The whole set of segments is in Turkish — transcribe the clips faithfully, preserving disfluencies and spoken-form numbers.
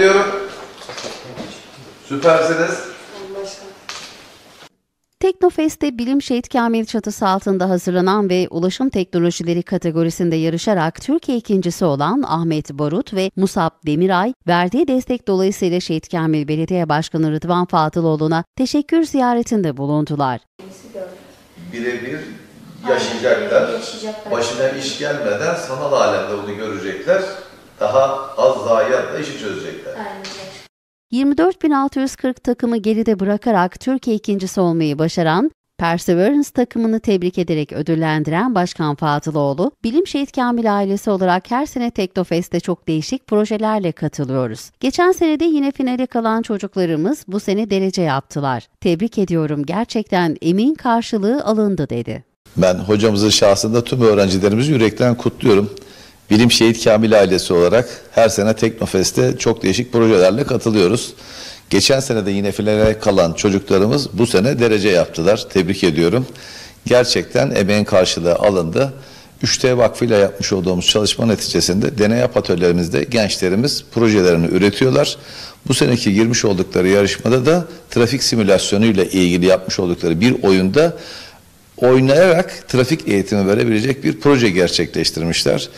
diliyorum. Süpersiniz. TEKNOFEST'te Bilim Şehitkamil çatısı altında hazırlanan ve ulaşım teknolojileri kategorisinde yarışarak Türkiye ikincisi olan Ahmet Barut ve Musab Demiray, verdiği destek dolayısıyla Şehitkamil Belediye Başkanı Rıdvan Fadıloğlu'na teşekkür ziyaretinde bulundular. Birebir yaşayacaklar, başına iş gelmeden sanal alemde bunu görecekler, daha az zayiatla işi çözecekler. yirmi dört bin altı yüz kırk takımı geride bırakarak Türkiye ikincisi olmayı başaran Perseverance takımını tebrik ederek ödüllendiren Başkan Fadıloğlu, Bilim Şehitkamil ailesi olarak her sene TEKNOFEST'te çok değişik projelerle katılıyoruz. Geçen senede yine finale kalan çocuklarımız bu sene derece yaptılar. Tebrik ediyorum, gerçekten emin karşılığı alındı dedi. Ben hocamızın şahsında tüm öğrencilerimizi yürekten kutluyorum. Bilim Şehitkamil ailesi olarak her sene TEKNOFEST'te çok değişik projelerle katılıyoruz. Geçen sene de yine finale kalan çocuklarımız bu sene derece yaptılar. Tebrik ediyorum. Gerçekten emeğin karşılığı alındı. üç D Vakfı ile yapmış olduğumuz çalışma neticesinde deney atölyelerimizde gençlerimiz projelerini üretiyorlar. Bu seneki girmiş oldukları yarışmada da trafik simülasyonu ile ilgili yapmış oldukları bir oyunda oynayarak trafik eğitimi verebilecek bir proje gerçekleştirmişler.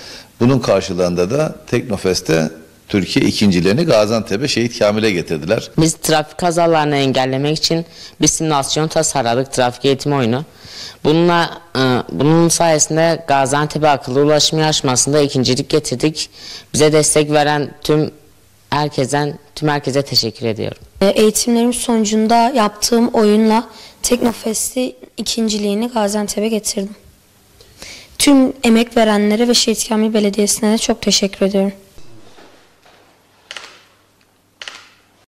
Bunun karşılığında da TEKNOFEST'te Türkiye ikincilerini Gaziantep'e Şehitkamil'e getirdiler. Biz trafik kazalarını engellemek için bir simülasyon tasarladık, trafik eğitimi oyunu. Bununla, bunun sayesinde Gaziantep'e akıllı ulaşım yarışmasında ikincilik getirdik. Bize destek veren tüm herkesten, tüm herkese teşekkür ediyorum. Eğitimlerim sonucunda yaptığım oyunla TEKNOFEST'i ikinciliğini Gaziantep'e getirdim. Tüm emek verenlere ve Şehitkamil Belediyesi'ne de çok teşekkür ediyorum.